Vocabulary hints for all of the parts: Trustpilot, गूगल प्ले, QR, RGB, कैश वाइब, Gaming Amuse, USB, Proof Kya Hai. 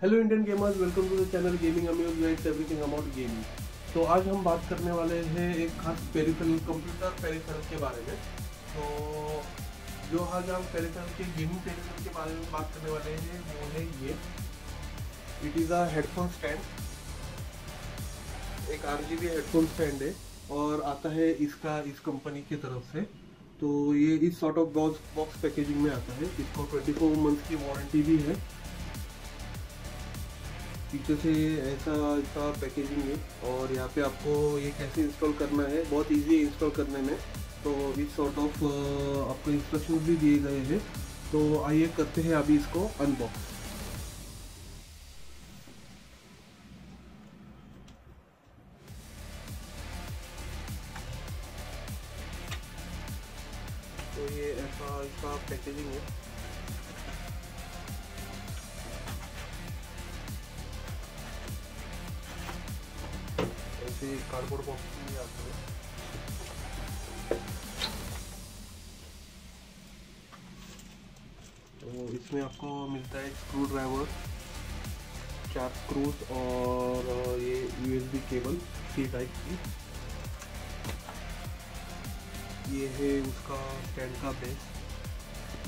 Hello Indian gamers, welcome to the channel gaming amuse where it's everything about gaming. तो आज हम बात करने वाले हैं एक खास पेरिफेरल, कंप्यूटर पेरिफेरल के बारे में। तो जो आज हम पेरिफेरल के गेमिंग पेरिफेरल के बारे में बात करने वाले हैं वो है ये, it is a headphone stand. एक RGB हेडफोन स्टैंड है और आता है इसका इस कंपनी की तरफ से। तो ये इस सॉर्ट ऑफ बॉक्स पैकेजिंग में आता है। इसको 24 मंथ्स की वारंटी भी है। पीछे से ऐसा इसका पैकेजिंग है और यहाँ पे आपको ये कैसे इंस्टॉल करना है, बहुत इजी है इंस्टॉल करने में। तो इस सॉर्ट ऑफ आपको इंस्ट्रक्शंस भी दिए गए हैं। तो आइए करते हैं अभी इसको अनबॉक्स। तो ये ऐसा इसका पैकेजिंग है। कार्डबोर्ड बॉक्स में आता है। तो इसमें आपको मिलता है स्क्रू ड्राइवर, 4 स्क्रूज और ये USB केबल C टाइप की। ये है उसका स्टैंड का बेस।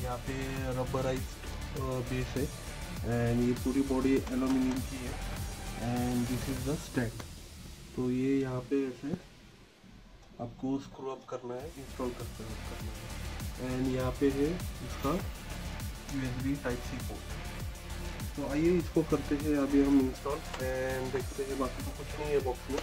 यहाँ पे रबराइज्ड बेस है एंड ये पूरी बॉडी एल्यूमिनियम की है and this is the stand. तो ये यहाँ पे ऐसे आपको स्क्रू अप करना है, इंस्टॉल करना है एंड यहाँ पे है इसका USB Type-C पोर्ट। तो आइए इसको करते हैं अभी हम इंस्टॉल एंड देखते हैं। बाकी तो कुछ नहीं है बॉक्स में।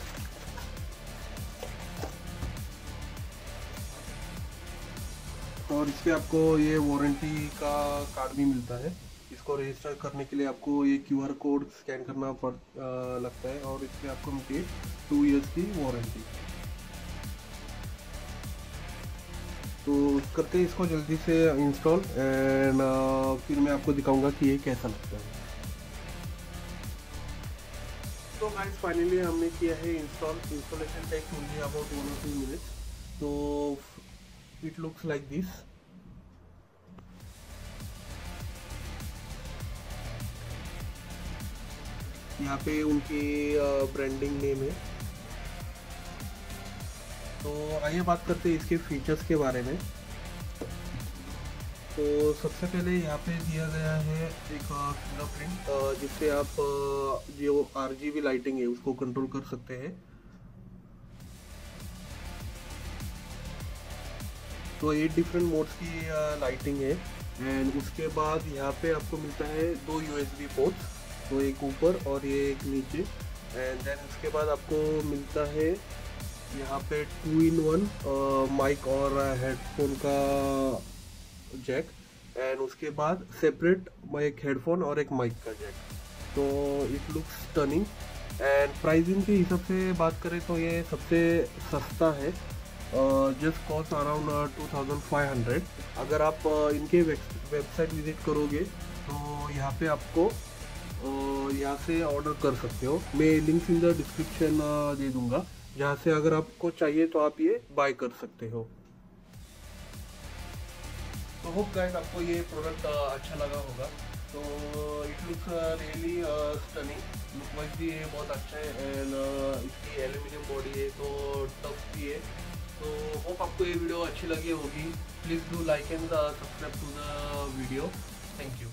और इसके आपको ये वारंटी का कार्ड भी मिलता है। इसको रजिस्टर करने के लिए आपको ये QR कोड स्कैन करना लगता है और इसमें आपको मिलती है 2 इयर्स की वारंटी। तो करते हैं इसको जल्दी से इंस्टॉल एंड फिर मैं आपको दिखाऊंगा कि ये कैसा लगता है। तो गाइस, फाइनली हमने किया है install. Installation take only about 1 or 2 minutes. तो इट लुक्स लाइक दिस। यहाँ पे उनकी ब्रांडिंग नेम है। तो आइए बात करते हैं इसके फीचर्स के बारे में। तो सबसे पहले यहाँ पे दिया गया है एक फिंगरप्रिंट, जिससे आप जो RGB लाइटिंग है उसको कंट्रोल कर सकते हैं। तो 8 डिफरेंट मोड्स की लाइटिंग है एंड उसके बाद यहाँ पे आपको मिलता है 2 USB पोर्ट्स, तो एक ऊपर और ये एक नीचे। एंड देन उसके बाद आपको मिलता है यहाँ पे 2-in-1 माइक और हेडफोन का जैक एंड उसके बाद सेपरेट एक हेडफोन और एक माइक का जैक। तो it looks stunning and pricing के हिसाब से बात करें तो ये सबसे सस्ता है। Just cost around 2500। अगर आप इनके वेबसाइट विजिट करोगे तो यहाँ पे आपको यहाँ से ऑर्डर कर सकते हो। मैं लिंक्स इन द डिस्क्रिप्शन दे दूंगा, जहाँ से अगर आपको चाहिए तो आप ये बाय कर सकते हो। तो होप गाइस आपको ये प्रोडक्ट अच्छा लगा होगा। तो it looks really stunning, look wise भी ये बहुत अच्छा है एंड इसकी एल्यूमिनियम बॉडी है तो टफ भी है। तो होप आपको ये वीडियो अच्छी लगी होगी। Please do like and subscribe to the video. Thank you.